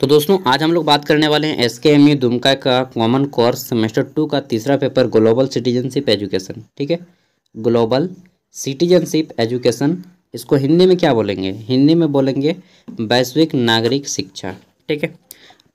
तो दोस्तों आज हम लोग बात करने वाले हैं एसकेएमई दुमका का कॉमन कोर्स सेमेस्टर 2 का तीसरा पेपर ग्लोबल सिटीजनशिप एजुकेशन। ठीक है, ग्लोबल सिटीजनशिप एजुकेशन, इसको हिंदी में क्या बोलेंगे? हिंदी में बोलेंगे वैश्विक नागरिक शिक्षा। ठीक है,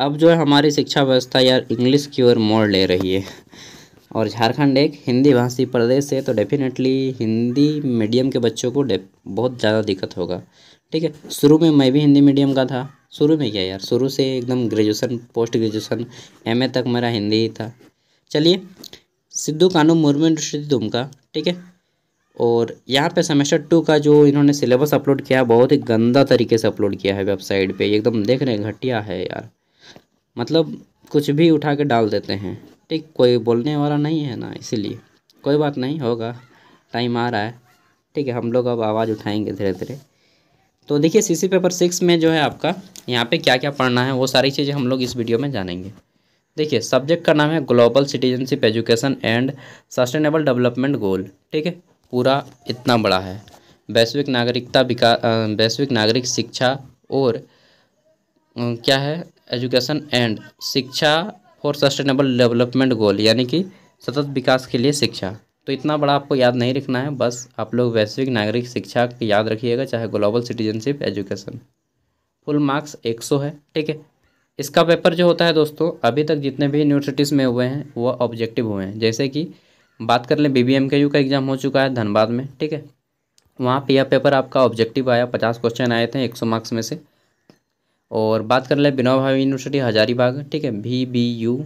अब जो है हमारी शिक्षा व्यवस्था यार इंग्लिश की ओर मोड़ ले रही है और झारखंड एक हिंदी भाषी प्रदेश है, तो डेफिनेटली हिंदी मीडियम के बच्चों को बहुत ज़्यादा दिक्कत होगा। ठीक है, शुरू में मैं भी हिंदी मीडियम का था, शुरू में क्या यार, शुरू से एकदम ग्रेजुएशन, पोस्ट ग्रेजुएशन, एमए तक मेरा हिंदी ही था। चलिए, सिद्धू कानू मुर्मू यूनिवर्सिटी दुमका। ठीक है, और यहाँ पे सेमेस्टर 2 का जो इन्होंने सिलेबस अपलोड किया है, बहुत ही गंदा तरीके से अपलोड किया है वेबसाइट पे। एकदम देख रहे हैं, घटिया है यार, मतलब कुछ भी उठा के डाल देते हैं। ठीक, कोई बोलने वाला नहीं है ना, इसीलिए कोई बात नहीं, होगा, टाइम आ रहा है। ठीक है, हम लोग अब आवाज़ उठाएंगे धीरे धीरे। तो देखिए सीसी पेपर 6 में जो है आपका यहाँ पे क्या क्या पढ़ना है, वो सारी चीज़ें हम लोग इस वीडियो में जानेंगे। देखिए सब्जेक्ट का नाम है global citizenship education and sustainable development goal. ठीक है, पूरा इतना बड़ा है, वैश्विक नागरिकता विकास, वैश्विक नागरिक शिक्षा और क्या है, एजुकेशन एंड शिक्षा फॉर सस्टेनेबल डेवलपमेंट गोल, यानी कि सतत विकास के लिए शिक्षा। तो इतना बड़ा आपको याद नहीं रखना है, बस आप लोग वैश्विक नागरिक शिक्षा याद रखिएगा, चाहे global citizenship education. Full marks 100 है। ठीक है, इसका पेपर जो होता है दोस्तों, अभी तक जितने भी यूनिवर्सिटीज़ में हुए हैं वह ऑब्जेक्टिव हुए हैं। जैसे कि बात कर लें, बीबीएमकेयू का एग्ज़ाम हो चुका है धनबाद में। ठीक है, वहाँ पे यह पेपर आपका ऑब्जेक्टिव आया, 50 क्वेश्चन आए थे 100 मार्क्स में से। और बात कर लें विनोबा भावे यूनिवर्सिटी हजारीबाग, ठीक है, VBU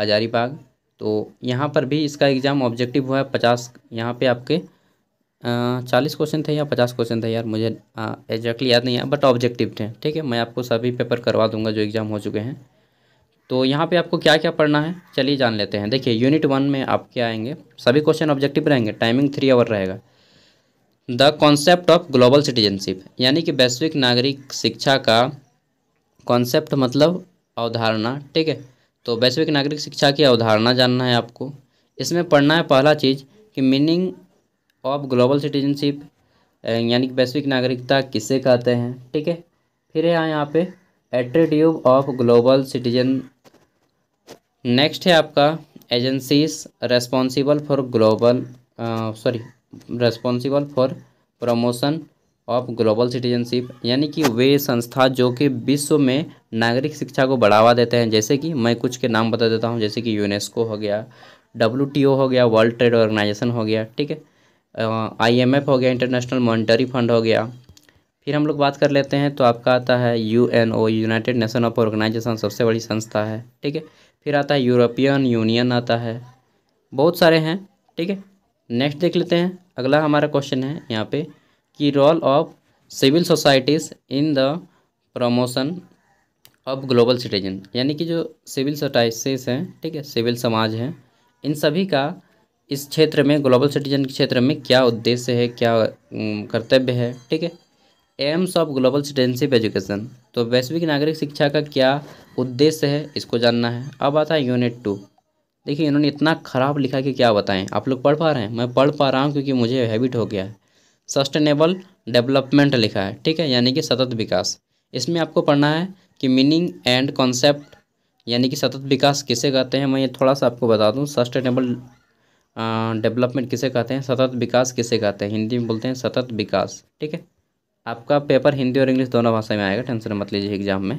हजारीबाग, तो यहाँ पर भी इसका एग्ज़ाम ऑब्जेक्टिव हुआ है। 50 यहाँ पे आपके 40 क्वेश्चन थे या 50 क्वेश्चन थे यार, मुझे एग्जैक्टली याद नहीं है, बट ऑब्जेक्टिव थे। ठीक है, मैं आपको सभी पेपर करवा दूंगा जो एग्ज़ाम हो चुके हैं। तो यहाँ पे आपको क्या क्या पढ़ना है, चलिए जान लेते हैं। देखिए यूनिट 1 में आपके आएंगे सभी क्वेश्चन ऑब्जेक्टिव रहेंगे, टाइमिंग 3 आवर रहेगा। The concept of global citizenship, यानी कि वैश्विक नागरिक शिक्षा का कॉन्सेप्ट मतलब अवधारणा। ठीक है, तो वैश्विक नागरिक शिक्षा की अवधारणा जानना है आपको। इसमें पढ़ना है पहला चीज़ कि मीनिंग ऑफ ग्लोबल सिटीजनशिप, यानी कि वैश्विक नागरिकता किसे कहते हैं। ठीक है, फिर है यहाँ पे attribute of global citizen. Next है आपका agencies responsible for global, responsible for promotion of global citizenship, यानी कि वे संस्था जो कि विश्व में नागरिक शिक्षा को बढ़ावा देते हैं। जैसे कि मैं कुछ के नाम बता देता हूं, जैसे कि यूनेस्को हो गया, WTO हो गया, वर्ल्ड ट्रेड ऑर्गेनाइजेशन हो गया। ठीक है, IMF हो गया, इंटरनेशनल मॉनिटरी फंड हो गया। फिर हम लोग बात कर लेते हैं तो आपका आता है UNO, United Nation of organisation, सबसे बड़ी संस्था है। ठीक है, फिर आता है यूरोपियन यूनियन आता है, बहुत सारे हैं। ठीक है, नेक्स्ट देख लेते हैं, अगला हमारा क्वेश्चन है यहाँ पे कि role of civil societies in the promotion of global citizen, यानी कि जो सिविल सोसाइटीज़ हैं, ठीक है, सिविल समाज हैं, इन सभी का इस क्षेत्र में, ग्लोबल सिटीजन के क्षेत्र में क्या उद्देश्य है, क्या कर्तव्य है। ठीक है, aims of global citizenship education, तो वैश्विक नागरिक शिक्षा का क्या उद्देश्य है, इसको जानना है। अब आता है यूनिट 2। देखिए इन्होंने इतना ख़राब लिखा कि क्या बताएं, आप लोग पढ़ पा रहे हैं? मैं पढ़ पा रहा हूँ क्योंकि मुझे हैबिट हो गया है। सस्टेनेबल डेवलपमेंट लिखा है, ठीक है, यानी कि सतत विकास। इसमें आपको पढ़ना है कि मीनिंग एंड कॉन्सेप्ट, यानी कि सतत विकास किसे कहते हैं। मैं ये थोड़ा सा आपको बता दूँ, सस्टेनेबल डेवलपमेंट किसे कहते हैं, सतत विकास किसे कहते हैं, हिंदी में बोलते हैं सतत विकास। ठीक है, आपका पेपर हिंदी और इंग्लिश दोनों भाषा में आएगा, टेंशन मत लीजिए एग्जाम में।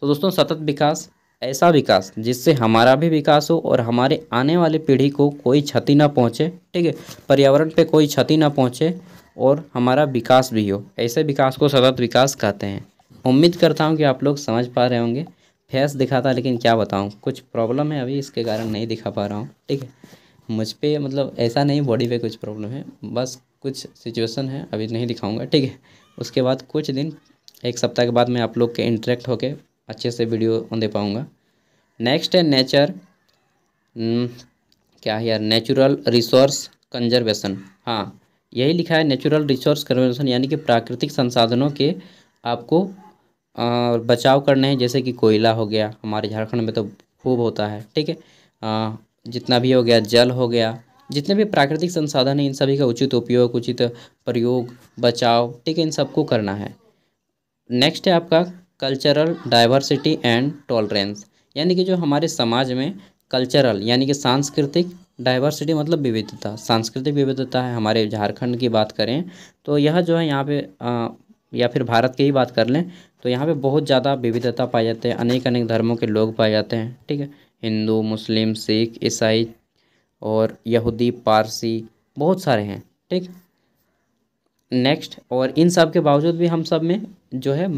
तो दोस्तों सतत विकास, ऐसा विकास जिससे हमारा भी विकास हो और हमारे आने वाली पीढ़ी को कोई क्षति ना पहुंचे। ठीक है, पर्यावरण पे कोई क्षति ना पहुंचे और हमारा विकास भी हो, ऐसे विकास को सतत विकास कहते हैं। उम्मीद करता हूं कि आप लोग समझ पा रहे होंगे। फेस दिखाता लेकिन क्या बताऊँ, कुछ प्रॉब्लम है अभी, इसके कारण नहीं दिखा पा रहा हूँ। ठीक है, मुझ पे मतलब ऐसा नहीं, बॉडी पे कुछ प्रॉब्लम है, बस कुछ सिचुएशन है, अभी नहीं दिखाऊंगा। ठीक है, उसके बाद कुछ दिन, 1 सप्ताह के बाद मैं आप लोग के इंटरेक्ट होके अच्छे से वीडियो दे पाऊँगा। नेक्स्ट है नेचर, क्या है यार, नेचुरल रिसोर्स कंजर्वेशन। हाँ, यही लिखा है नेचुरल रिसोर्स कंजर्वेशन, यानी कि प्राकृतिक संसाधनों के आपको बचाव करने हैं। जैसे कि कोयला हो गया, हमारे झारखंड में तो खूब होता है। ठीक है, जितना भी हो गया, जल हो गया, जितने भी प्राकृतिक संसाधन हैं, इन सभी का उचित उपयोग, उचित प्रयोग, बचाव। ठीक है, इन सबको करना है। नेक्स्ट है आपका कल्चरल डाइवर्सिटी एंड टॉलरेंस, यानी कि जो हमारे समाज में कल्चरल यानी कि सांस्कृतिक डाइवर्सिटी मतलब विविधता, सांस्कृतिक विविधता है। हमारे झारखंड की बात करें तो यह जो है यहाँ पे या फिर भारत की ही बात कर लें तो यहाँ पे बहुत ज़्यादा विविधता पाई जाती है, अनेक अनेक धर्मों के लोग पाए जाते हैं, ठीक है, हिंदू, मुस्लिम, सिख, ईसाई और यहूदी, पारसी, बहुत सारे हैं, ठीक। नेक्स्ट, और इन सब के बावजूद भी हम सब में जो है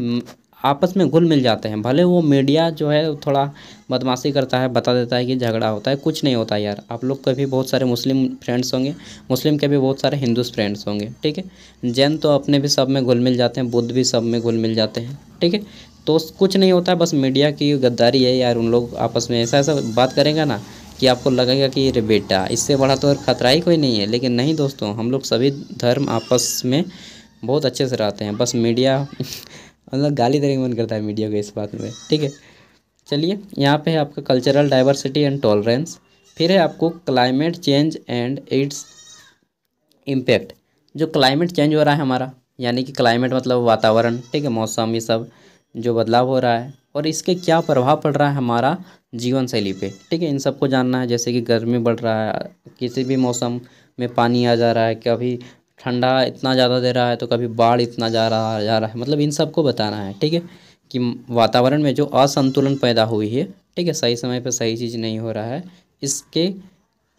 आपस में घुल मिल जाते हैं, भले वो मीडिया जो है थोड़ा बदमाशी करता है, बता देता है कि झगड़ा होता है, कुछ नहीं होता यार। आप लोग के भी बहुत सारे मुस्लिम फ्रेंड्स होंगे, मुस्लिम के भी बहुत सारे हिंदू फ्रेंड्स होंगे, ठीक है, जैन तो अपने भी सब में घुल मिल जाते हैं, बुद्ध भी सब में घुल मिल जाते हैं, ठीक है, तो कुछ नहीं होता है, बस मीडिया की गद्दारी है यार। उन लोग आपस में ऐसा ऐसा बात करेंगे ना कि आपको लगेगा कि अरे बेटा इससे बड़ा तो और ख़तरा ही कोई नहीं है, लेकिन नहीं दोस्तों, हम लोग सभी धर्म आपस में बहुत अच्छे से रहते हैं, बस मीडिया मतलब गाली देने का मन करता है मीडिया को इस बात में, ठीक है। चलिए, यहाँ पे है आपका कल्चरल डाइवर्सिटी एंड टॉलरेंस, फिर है आपको climate change and its impact. जो क्लाइमेट चेंज हो रहा है हमारा, यानी कि क्लाइमेट मतलब वातावरण, ठीक है, मौसम, ये सब जो बदलाव हो रहा है और इसके क्या प्रभाव पड़ रहा है हमारा जीवन शैली पे, ठीक है, इन सबको जानना है। जैसे कि गर्मी बढ़ रहा है, किसी भी मौसम में पानी आ जा रहा है, कभी ठंडा इतना ज़्यादा दे रहा है तो कभी बाढ़ इतना जा रहा है, मतलब इन सब को बताना है, ठीक है, कि वातावरण में जो असंतुलन पैदा हुई है, ठीक है, सही समय पर सही चीज़ नहीं हो रहा है, इसके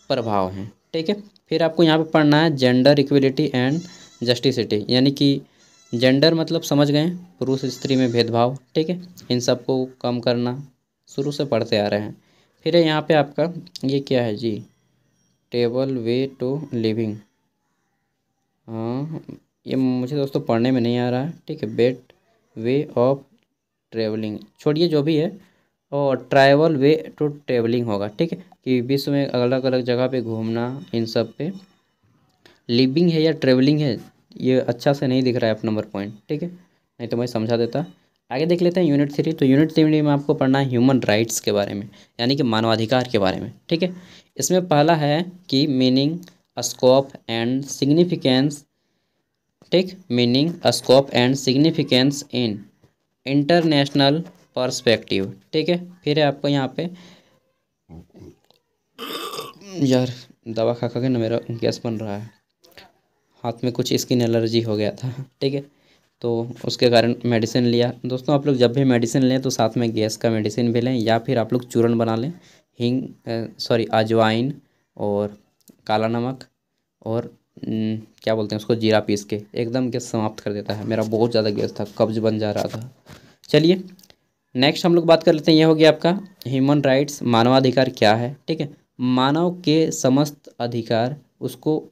प्रभाव हैं, ठीक है। फिर आपको यहाँ पे पढ़ना है जेंडर इक्वलिटी एंड जस्टिसिटी, यानी कि जेंडर मतलब समझ गए, पुरुष स्त्री में भेदभाव, ठीक है, इन सब को कम करना, शुरू से पढ़ते आ रहे हैं। फिर है यहाँ पर आपका ये क्या है जी, टेबल वे टू लिविंग, हाँ ये मुझे दोस्तों पढ़ने में नहीं आ रहा है, ठीक है, बेट वे ऑफ ट्रेवलिंग, छोड़िए जो भी है, और ट्रैवल वे टू ट्रेवलिंग होगा, ठीक है, कि विश्व में अलग अलग जगह पे घूमना, इन सब पे लिविंग है या ट्रेवलिंग है ये अच्छा से नहीं दिख रहा है आप नंबर पॉइंट, ठीक है, नहीं तो मैं समझा देता। आगे देख लेते हैं यूनिट 3। तो यूनिट 3 में आपको पढ़ना है ह्यूमन राइट्स के बारे में, यानी कि मानवाधिकार के बारे में, ठीक है। इसमें पहला है कि मीनिंग, स्कोप एंड सिग्निफिकेंस, ठीक, meaning, scope and significance in international perspective, ठीक है। फिर है आपको यहाँ पे यार दवा खा के ना मेरा गैस बन रहा है, हाथ में कुछ स्किन एलर्जी हो गया था, ठीक है, तो उसके कारण मेडिसिन लिया। दोस्तों आप लोग जब भी मेडिसिन लें तो साथ में गैस का मेडिसिन भी लें, या फिर आप लोग चूर्ण बना लें, हींग सॉरी अजवाइन और काला नमक और क्या बोलते हैं उसको, जीरा पीस के, एकदम गैस समाप्त कर देता है। मेरा बहुत ज़्यादा गैस था, कब्ज बन जा रहा था। चलिए नेक्स्ट हम लोग बात कर लेते हैं, ये हो गया आपका ह्यूमन राइट्स, मानवाधिकार क्या है, ठीक है, मानव के समस्त अधिकार, उसको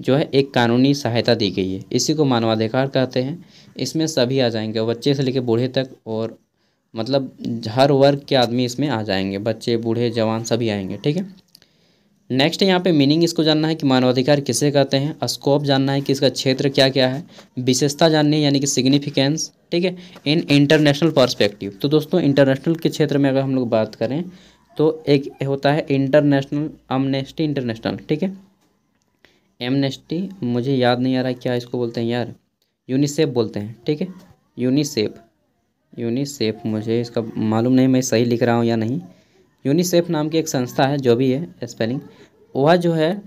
जो है एक कानूनी सहायता दी गई है, इसी को मानवाधिकार कहते हैं। इसमें सभी आ जाएंगे, बच्चे से लेकर बूढ़े तक, और मतलब हर वर्ग के आदमी इसमें आ जाएंगे, बच्चे बूढ़े जवान सभी आएंगे, ठीक है। नेक्स्ट है यहाँ पे मीनिंग, इसको जानना है कि मानवाधिकार किसे कहते हैं, स्कोप जानना है कि इसका क्षेत्र क्या क्या है, विशेषता जाननी है यानी कि सिग्निफिकेंस, ठीक है, इन इंटरनेशनल पर्सपेक्टिव। तो दोस्तों इंटरनेशनल के क्षेत्र में अगर हम लोग बात करें तो एक होता है इंटरनेशनल एमनेस्टी इंटरनेशनल, ठीक है, एमनेस्टी मुझे याद नहीं आ रहा क्या इसको बोलते हैं यार, यूनिसेफ बोलते हैं, ठीक है, यूनिसेफ मुझे इसका मालूम नहीं, मैं सही लिख रहा हूँ या नहीं। यूनिसेफ नाम की एक संस्था है, जो भी है स्पेलिंग, वह जो है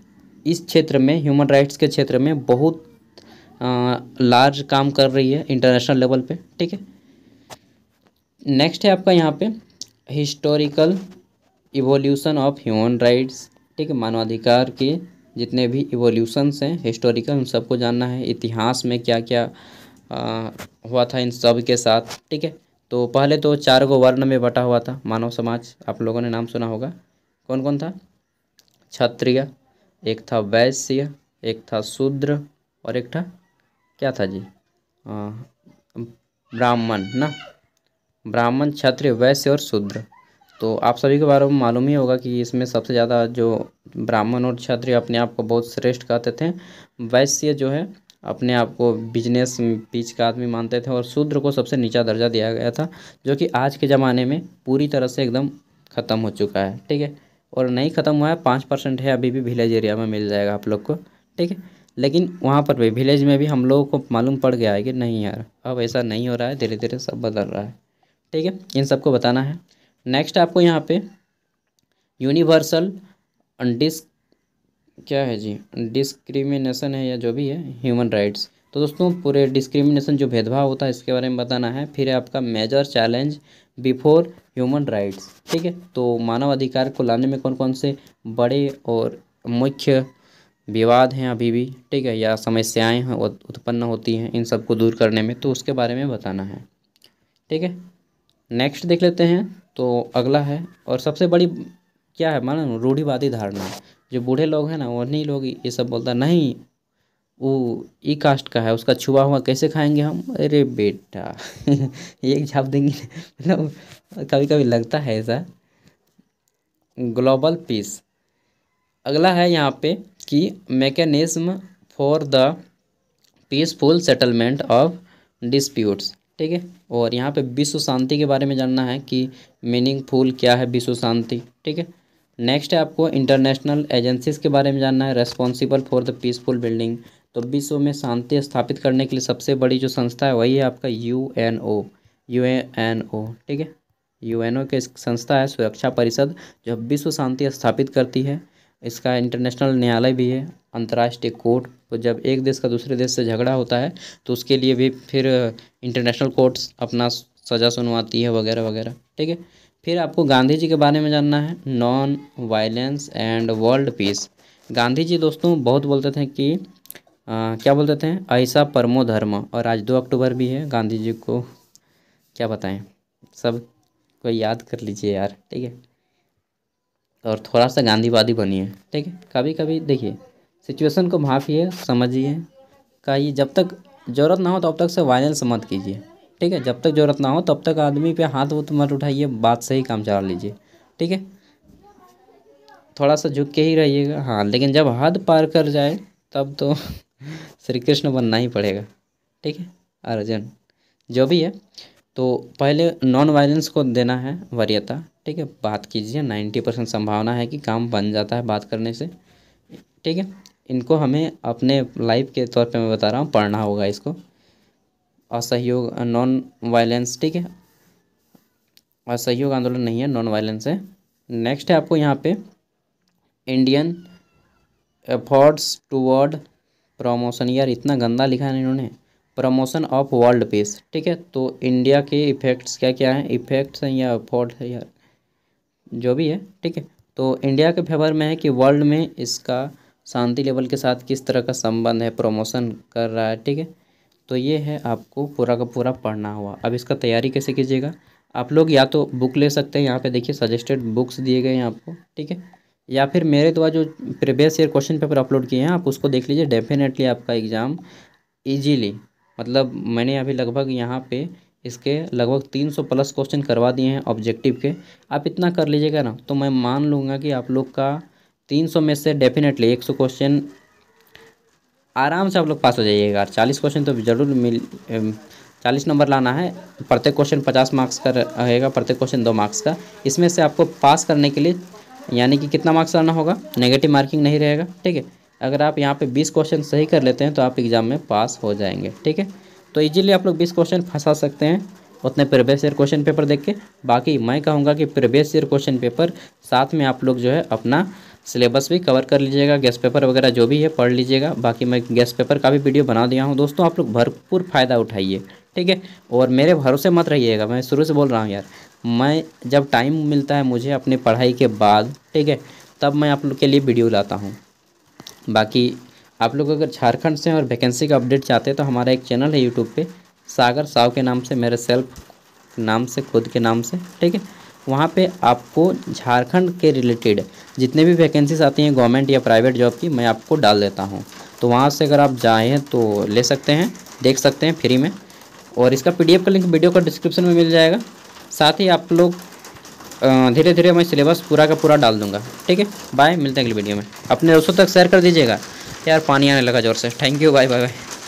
इस क्षेत्र में ह्यूमन राइट्स के क्षेत्र में बहुत लार्ज काम कर रही है इंटरनेशनल लेवल पे, ठीक है। नेक्स्ट है आपका यहाँ पे historical evolution of human rights, ठीक है, मानवाधिकार के जितने भी इवोल्यूशंस हैं हिस्टोरिकल, उन सबको जानना है, इतिहास में क्या क्या हुआ था इन सब के साथ, ठीक है। तो पहले तो 4 वर्ण में बटा हुआ था मानव समाज, आप लोगों ने नाम सुना होगा, कौन कौन था, क्षत्रिय, एक था वैश्य, एक था शूद्र और एक था क्या था जी, ब्राह्मण ना, ब्राह्मण, क्षत्रिय, वैश्य और शूद्र। तो आप सभी के बारे में मालूम ही होगा कि इसमें सबसे ज़्यादा जो ब्राह्मण और क्षत्रिय अपने आप को बहुत श्रेष्ठ कहते थे, वैश्य जो है अपने आप को बिजनेस बीच का आदमी मानते थे, और शूद्र को सबसे नीचा दर्जा दिया गया था, जो कि आज के ज़माने में पूरी तरह से एकदम ख़त्म हो चुका है, ठीक है, और नहीं ख़त्म हुआ है, 5% है अभी भी, विलेज एरिया में मिल जाएगा आप लोग को, ठीक है, लेकिन वहाँ पर भी विलेज में भी हम लोगों को मालूम पड़ गया है कि नहीं यार अब ऐसा नहीं हो रहा है, धीरे धीरे सब बदल रहा है। ठीक है, इन सबको बताना है। नेक्स्ट आपको यहाँ पे यूनिवर्सल क्या है जी, डिस्क्रिमिनेशन है या जो भी है ह्यूमन राइट्स, तो दोस्तों पूरे डिस्क्रिमिनेशन जो भेदभाव होता है इसके बारे में बताना है। फिर आपका major challenge before human rights, ठीक है, तो मानव अधिकार को लाने में कौन कौन से बड़े और मुख्य विवाद हैं अभी भी, ठीक है, या समस्याएं हैं उत्पन्न होती हैं, इन सबको दूर करने में, तो उसके बारे में बताना है। ठीक है, नेक्स्ट देख लेते हैं। तो अगला है और सबसे बड़ी क्या है, मानो रूढ़िवादी धारणा, जो बूढ़े लोग हैं ना उन्हीं लोग ये सब बोलता नहीं वो ई कास्ट का है, उसका छुआ हुआ कैसे खाएंगे हम, अरे बेटा एक झाप देंगे, मतलब कभी कभी लगता है ऐसा। ग्लोबल पीस, अगला है यहाँ पे कि mechanism for the peaceful settlement of disputes, ठीक है, और यहाँ पे विश्व शांति के बारे में जानना है कि मीनिंगफुल क्या है विश्व शांति, ठीक है। नेक्स्ट है आपको इंटरनेशनल एजेंसीज़ के बारे में जानना है, responsible for the peaceful building, तो विश्व में शांति स्थापित करने के लिए सबसे बड़ी जो संस्था है वही है आपका UNO, ठीक है, UNO की संस्था है सुरक्षा परिषद, जो विश्व शांति स्थापित करती है। इसका इंटरनेशनल न्यायालय भी है, अंतर्राष्ट्रीय कोर्ट, तो जब एक देश का दूसरे देश से झगड़ा होता है तो उसके लिए भी फिर इंटरनेशनल कोर्ट्स अपना सज़ा सुनवाती है वगैरह वगैरह, ठीक है। फिर आपको गांधी जी के बारे में जानना है, non violence and world peace. Gandhi ji दोस्तों बहुत बोलते थे कि क्या बोलते थे, अहिंसा परमो धर्म, और आज 2 अक्टूबर भी है गांधी जी को, क्या बताएं, सब को याद कर लीजिए यार, ठीक है, और थोड़ा सा गांधीवादी बनिए, ठीक है, कभी कभी देखिए सिचुएशन को भांपिए, समझिए, कहिए जब तक ज़रूरत ना हो तब तक से वायलेंस मत कीजिए, ठीक है, जब तक ज़रूरत ना हो तब तक आदमी पे हाथ वुत मत उठाइए, बात से ही काम चला लीजिए, ठीक है, थोड़ा सा झुक के ही रहिएगा, हाँ, लेकिन जब हद पार कर जाए तब तो श्री कृष्ण बनना ही पड़ेगा, ठीक है, अर्जुन जो भी है। तो पहले नॉन वायलेंस को देना है वरीयता, ठीक है, बात कीजिए, 90% संभावना है कि काम बन जाता है बात करने से, ठीक है, इनको हमें अपने लाइफ के तौर पे मैं बता रहा हूँ, पढ़ना होगा इसको, असहयोग नॉन वायलेंस, ठीक है, असहयोग आंदोलन नहीं है, नॉन वायलेंस है। नेक्स्ट है आपको यहाँ पे इंडियन एफर्ट्स टूवर्ड प्रमोशन, यार इतना गंदा लिखा है इन्होंने, प्रमोशन ऑफ वर्ल्ड पीस, ठीक है, तो इंडिया के इफेक्ट्स क्या क्या हैं, इफेक्ट्स हैं या एफर्ट है यार जो भी है, ठीक है, तो इंडिया के फेवर में है कि वर्ल्ड में इसका शांति लेवल के साथ किस तरह का संबंध है, प्रमोशन कर रहा है, ठीक है, तो ये है आपको पूरा का पूरा पढ़ना हुआ। अब इसका तैयारी कैसे कीजिएगा आप लोग, या तो बुक ले सकते हैं, यहाँ पे देखिए सजेस्टेड बुक्स दिए गए हैं आपको, ठीक है, या फिर मेरे द्वारा जो previous year question paper upload किए हैं आप उसको देख लीजिए, डेफिनेटली आपका एग्ज़ाम ईजीली, मतलब मैंने अभी लगभग यहाँ पर इसके लगभग 300+ क्वेश्चन करवा दिए हैं ऑब्जेक्टिव के, आप इतना कर लीजिएगा ना तो मैं मान लूँगा कि आप लोग का 300 में से डेफिनेटली 100 क्वेश्चन आराम से आप लोग पास हो जाइएगा, और 40 क्वेश्चन तो ज़रूर 40 नंबर लाना है, प्रत्येक क्वेश्चन 50 मार्क्स का रहेगा, प्रत्येक क्वेश्चन 2 मार्क्स का, इसमें से आपको पास करने के लिए यानी कि कितना मार्क्स लाना होगा, नेगेटिव मार्किंग नहीं रहेगा, ठीक है, अगर आप यहाँ पर 20 क्वेश्चन सही कर लेते हैं तो आप एग्ज़ाम में पास हो जाएंगे, ठीक है, तो इजीली आप लोग 20 क्वेश्चन फंसा सकते हैं उतने प्रीवियस ईयर क्वेश्चन पेपर देख के। बाकी मैं कहूँगा कि प्रीवियस ईयर क्वेश्चन पेपर साथ में आप लोग जो है अपना सिलेबस भी कवर कर लीजिएगा, गेस्ट पेपर वगैरह जो भी है पढ़ लीजिएगा, बाकी मैं गेस्ट पेपर का भी वीडियो बना दिया हूँ दोस्तों, आप लोग भरपूर फ़ायदा उठाइए, ठीक है, और मेरे भरोसे मत रहिएगा, मैं शुरू से बोल रहा हूँ यार, मैं जब टाइम मिलता है मुझे अपनी पढ़ाई के बाद, ठीक है, तब मैं आप लोग के लिए वीडियो लाता हूँ। बाकी आप लोग अगर झारखंड से और वैकेंसी का अपडेट चाहते हैं तो हमारा एक चैनल है यूट्यूब पे, सागर साहू के नाम से, मेरे सेल्फ नाम से, खुद के नाम से, ठीक है, वहाँ पे आपको झारखंड के रिलेटेड जितने भी वैकेंसीज आती हैं गवर्नमेंट या प्राइवेट जॉब की मैं आपको डाल देता हूँ, तो वहाँ से अगर आप जाएँ तो ले सकते हैं, देख सकते हैं फ्री में, और इसका PDF का लिंक वीडियो का डिस्क्रिप्शन में मिल जाएगा। साथ ही आप लोग धीरे धीरे मैं सिलेबस पूरा का पूरा डाल दूँगा, ठीक है, बाय, मिलते हैं अगली वीडियो में, अपने दोस्तों तक शेयर कर दीजिएगा। यार पानी आने लगा ज़ोर से, thank you, bye bye bye.